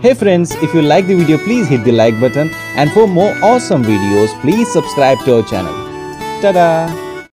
Hey friends, if you like the video, please hit the like button, and for more awesome videos, please subscribe to our channel. Ta-da!